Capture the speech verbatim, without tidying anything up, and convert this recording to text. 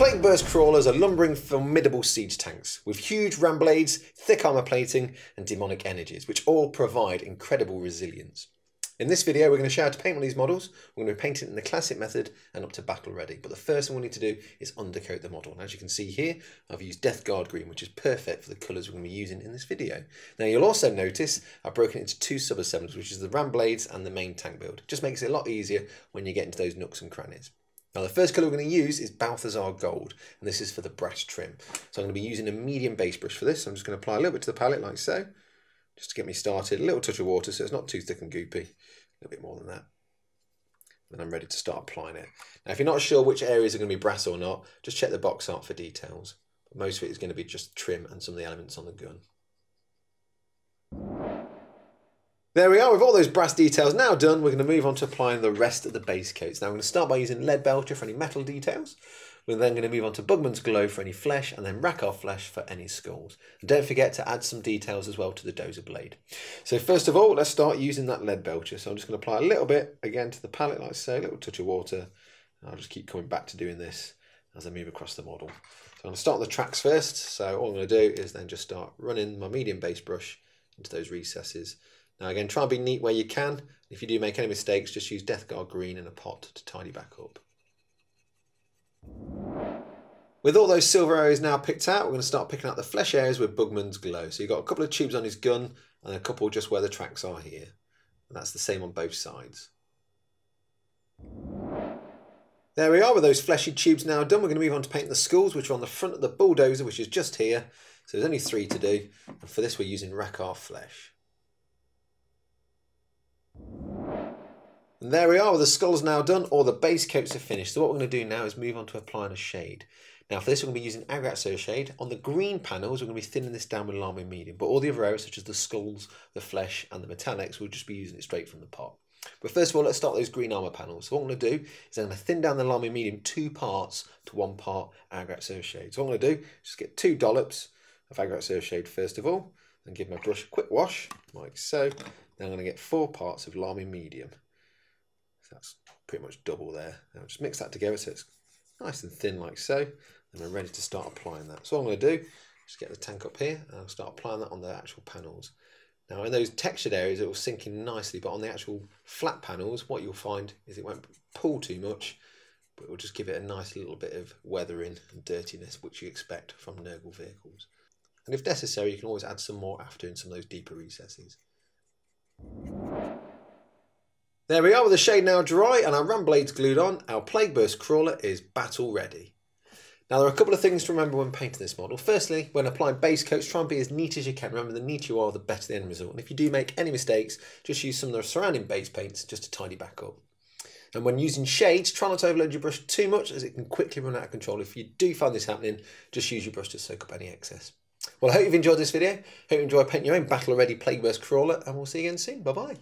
Plagueburst Crawlers are lumbering, formidable siege tanks with huge ram blades, thick armour plating and demonic energies, which all provide incredible resilience. In this video we're going to show how to paint one of these models. We're going to paint it in the classic method and up to battle ready. But the first thing we need to do is undercoat the model. And as you can see here, I've used Death Guard Green, which is perfect for the colours we're going to be using in this video. Now you'll also notice I've broken it into two sub-assemblies, which is the ram blades and the main tank build. Just makes it a lot easier when you get into those nooks and crannies. Now the first colour we're going to use is Balthazar Gold, and this is for the brass trim. So I'm going to be using a medium base brush for this. I'm just going to apply a little bit to the palette like so, just to get me started. A little touch of water so it's not too thick and goopy. A little bit more than that. And I'm ready to start applying it. Now if you're not sure which areas are going to be brass or not, just check the box art for details. But most of it is going to be just trim and some of the elements on the gun. There we are, with all those brass details now done, we're going to move on to applying the rest of the base coats. Now I'm going to start by using Lead Belcher for any metal details. We're then going to move on to Bugman's Glow for any flesh, and then Rakoff Flesh for any skulls. And don't forget to add some details as well to the dozer blade. So first of all, let's start using that Lead Belcher. So I'm just going to apply a little bit, again, to the palette like so, a little touch of water. And I'll just keep coming back to doing this as I move across the model. So I'm going to start with the tracks first. So all I'm going to do is then just start running my medium base brush into those recesses. Now again, try and be neat where you can. If you do make any mistakes, just use Death Guard Green in a pot to tidy back up. With all those silver areas now picked out, we're going to start picking out the flesh areas with Bugman's Glow. So you've got a couple of tubes on his gun and a couple just where the tracks are here. And that's the same on both sides. There we are with those fleshy tubes now done. We're going to move on to painting the skulls, which are on the front of the bulldozer, which is just here. So there's only three to do. And for this, we're using Rakarth Flesh. And there we are with the skulls now done, all the base coats are finished. So what we're going to do now is move on to applying a shade. Now for this we're going to be using Agrax Earthshade. On the green panels we're going to be thinning this down with Lamy Medium, but all the other areas such as the skulls, the flesh and the metallics we'll just be using it straight from the pot. But first of all let's start those green armour panels. So what I'm going to do is I'm going to thin down the Lamy Medium two parts to one part Agrax Earthshade. So what I'm going to do is just get two dollops of Agrax Earthshade first of all and give my brush a quick wash like so. Then I'm going to get four parts of Lamy Medium. That's pretty much double there. Now just mix that together so it's nice and thin like so, and we're ready to start applying that. So what I'm going to do is get the tank up here and I'll start applying that on the actual panels. Now in those textured areas it will sink in nicely, but on the actual flat panels what you'll find is it won't pull too much, but it will just give it a nice little bit of weathering and dirtiness which you expect from Nurgle vehicles. And if necessary you can always add some more after in some of those deeper recesses. There we are with the shade now dry and our ram blades glued on, our Plagueburst Crawler is battle ready. Now there are a couple of things to remember when painting this model. Firstly, when applying base coats, try and be as neat as you can. Remember, the neater you are, the better the end result. And if you do make any mistakes, just use some of the surrounding base paints just to tidy back up. And when using shades, try not to overload your brush too much as it can quickly run out of control. If you do find this happening, just use your brush to soak up any excess. Well, I hope you've enjoyed this video. Hope you enjoy painting your own battle ready Plagueburst Crawler, and we'll see you again soon. Bye bye.